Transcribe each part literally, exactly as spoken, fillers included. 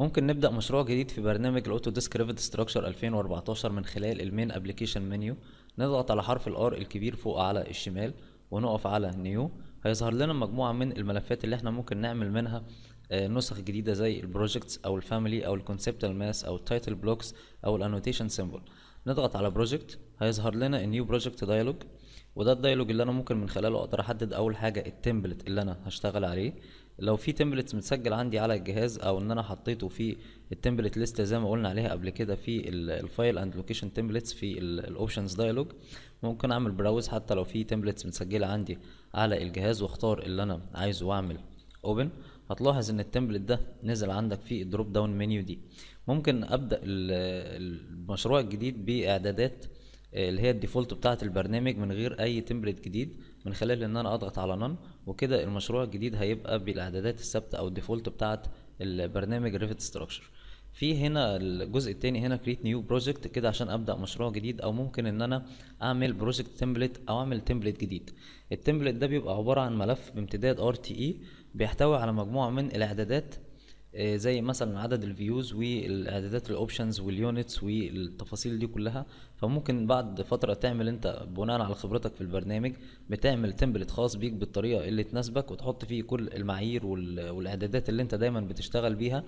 ممكن نبدأ مشروع جديد في برنامج الأوتوديسك ريفت ستراكشر ألفين وأربعتاشر من خلال المين أبليكيشن منيو. نضغط على حرف الار الكبير فوق على الشمال ونقف على نيو. هيظهر لنا مجموعة من الملفات اللي احنا ممكن نعمل منها نسخ جديدة زي البروجكتس أو الفاميلي أو الكونسبتوال ماس أو التايتل بلوكس أو الانوتيشن سيمبل. نضغط على بروجكت هيظهر لنا النيو بروجكت دايلوج، وده الدايلوج اللي انا ممكن من خلاله اقدر احدد اول حاجه التمبلت اللي انا هشتغل عليه. لو في تمبلت متسجل عندي على الجهاز او ان انا حطيته في التمبلت ليست زي ما قلنا عليها قبل كده في الفايل اند لوكيشن تمبلتس في الاوبشنز دايلوج، ممكن اعمل براوز حتى لو في تمبلتس متسجله عندي على الجهاز واختار اللي انا عايزه واعمل اوبن. هتلاحظ ان التمبلت ده نزل عندك في الدروب داون منيو دي. ممكن ابدا المشروع الجديد باعدادات اللي هي الديفولت بتاعه البرنامج من غير اي تمبلت جديد من خلال ان انا اضغط على نون، وكده المشروع الجديد هيبقى بالاعدادات الثابته او الديفولت بتاعه البرنامج ريفت ستراكشر. في هنا الجزء الثاني هنا كريت نيو بروجكت كده عشان ابدا مشروع جديد، او ممكن ان انا اعمل بروجكت تمبلت او اعمل تمبلت جديد. التمبلت ده بيبقى عباره عن ملف بامتداد آر تي آي بيحتوي على مجموعه من الاعدادات زي مثلا عدد الفيوز والاعدادات الاوبشنز واليونتس والتفاصيل دي كلها. فممكن بعد فتره تعمل انت بناء على خبرتك في البرنامج بتعمل تمبلت خاص بيك بالطريقه اللي تناسبك، وتحط فيه كل المعايير والاعدادات اللي انت دايما بتشتغل بيها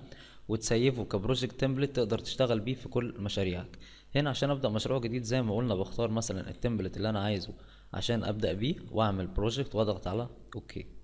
وتسيفه كبروجكت تمبلت تقدر تشتغل بيه في كل مشاريعك. هنا عشان ابدا مشروع جديد زي ما قلنا بختار مثلا التمبلت اللي انا عايزه عشان ابدا بيه واعمل بروجكت واضغط على اوكي.